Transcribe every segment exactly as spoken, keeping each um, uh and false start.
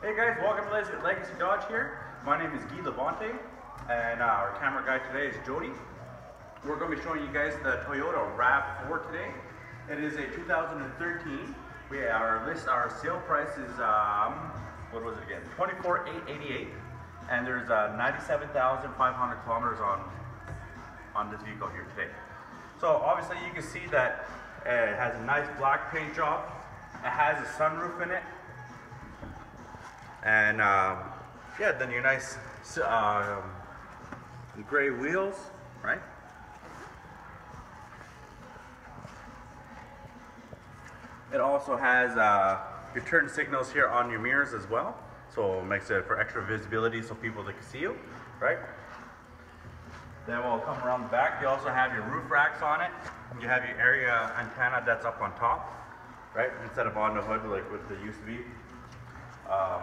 Hey guys, welcome to Legacy Dodge here. My name is Guy Levante and our camera guy today is Jody. We're going to be showing you guys the Toyota RAV four today. It is a two thousand thirteen. We our list, our sale price is, um, what was it again? twenty-four thousand eight hundred eighty-eight, and there's uh, ninety-seven thousand five hundred kilometers on, on this vehicle here today. So obviously you can see that it has a nice black paint job. It has a sunroof in it. And um, yeah, then your nice uh, gray wheels, right? It also has uh, your turn signals here on your mirrors as well, so it makes it for extra visibility so people that can see you, right? Then we'll come around the back. You also have your roof racks on it. You have your area antenna that's up on top, right? Instead of on the hood like with the used to be. Um,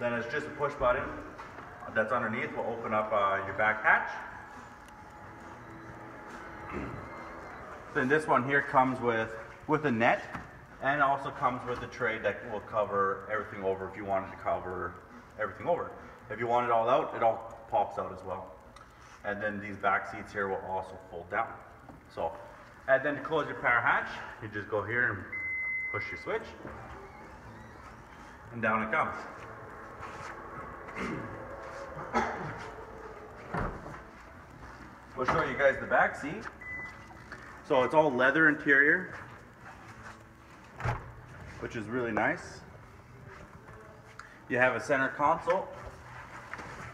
then it's just a push button that's underneath will open up uh, your back hatch. Then this one here comes with with a net, and also comes with a tray that will cover everything over if you wanted to cover everything over. If you want it all out, it all pops out as well. And then these back seats here will also fold down. So, and then to close your power hatch, you just go here and push your switch. And down it comes. We'll show you guys the back seat. So it's all leather interior, which is really nice. You have a center console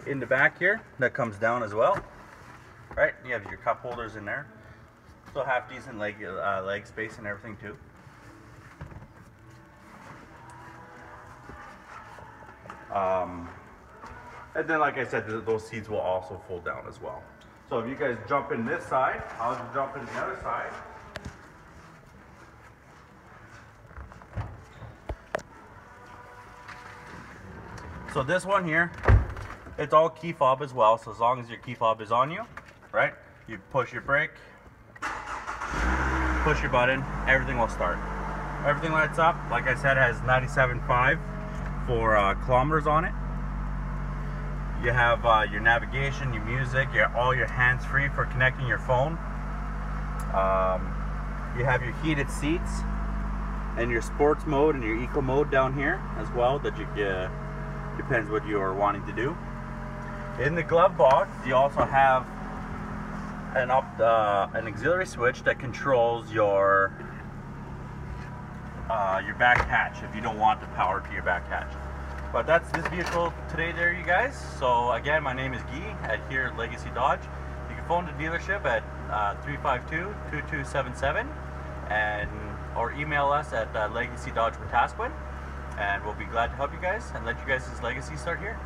in the back here that comes down as well, right? You have your cup holders in there. So half decent leg uh, leg space and everything too. Um, and then like I said, th those seats will also fold down as well. So if you guys jump in this side, I'll jump in the other side. So this one here, it's all key fob as well, so as long as your key fob is on you, right? You push your brake, push your button, everything will start. Everything lights up. Like I said, it has ninety-seven point five. For uh, kilometers on it. You have uh, your navigation, your music, your all your hands-free for connecting your phone. Um, you have your heated seats and your sports mode and your eco mode down here as well. That you uh, depends what you are wanting to do. In the glove box, you also have an up uh, an auxiliary switch that controls your. Uh, your back hatch if you don't want the power to your back hatch. But that's this vehicle today there, you guys. So again, my name is Guy at here at Legacy Dodge. You can phone the dealership at uh, three five two, two two seven seven and or email us at uh, Legacy Dodge Wetaskiwin, and we'll be glad to help you guys and let you guys' legacy start here.